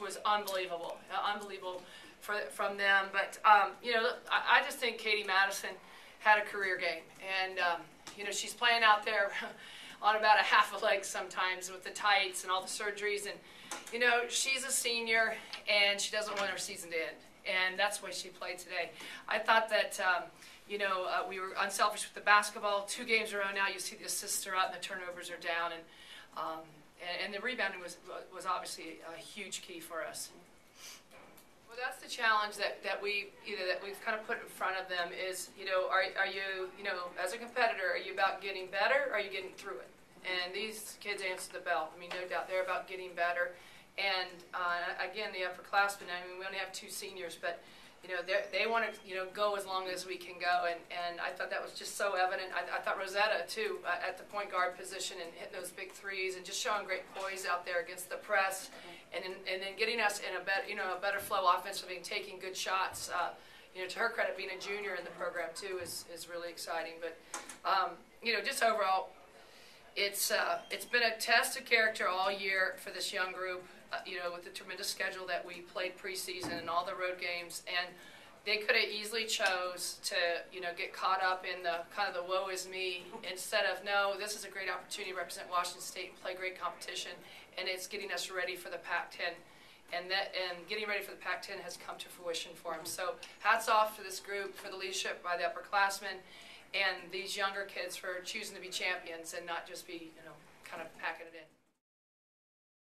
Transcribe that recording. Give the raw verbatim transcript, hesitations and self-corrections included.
was unbelievable, unbelievable for, from them. But, um, you know, I, I just think Katie Madison had a career game. And, um, you know, she's playing out there on about a half a leg sometimes with the tights and all the surgeries. And, you know, she's a senior, and she doesn't want her season to end. And that's the way she played today. I thought that, um, you know, uh, we were unselfish with the basketball. Two games in a row now, you see the assists are up and the turnovers are down. And, um, And the rebounding was was obviously a huge key for us. Well, that's the challenge that that we you know, that we've kind of put in front of them is you know are are you you know as a competitor, are you about getting better, or are you getting through it? And these kids answered the bell. I mean, no doubt they're about getting better. And uh, again, the upperclassmen. I mean, we only have two seniors, but you know they want to you know go as long as we can go. And and I thought that was just so evident. I, I thought Rosetta too uh, at the point guard position and hitting those big threes and just showing great poise out there against the press, and then, and then getting us in a better you know a better flow offensively and taking good shots. Uh, you know to her credit, being a junior in the program too is is really exciting. But um, you know just overall, it's uh, it's been a test of character all year for this young group. Uh, you know, with the tremendous schedule that we played preseason and all the road games, and they could have easily chose to, you know, get caught up in the kind of the woe is me instead of, no, this is a great opportunity to represent Washington State and play great competition, and it's getting us ready for the Pac ten, and that and getting ready for the Pac ten has come to fruition for them. So hats off to this group for the leadership by the upperclassmen and these younger kids for choosing to be champions and not just be, you know, kind of packing it in.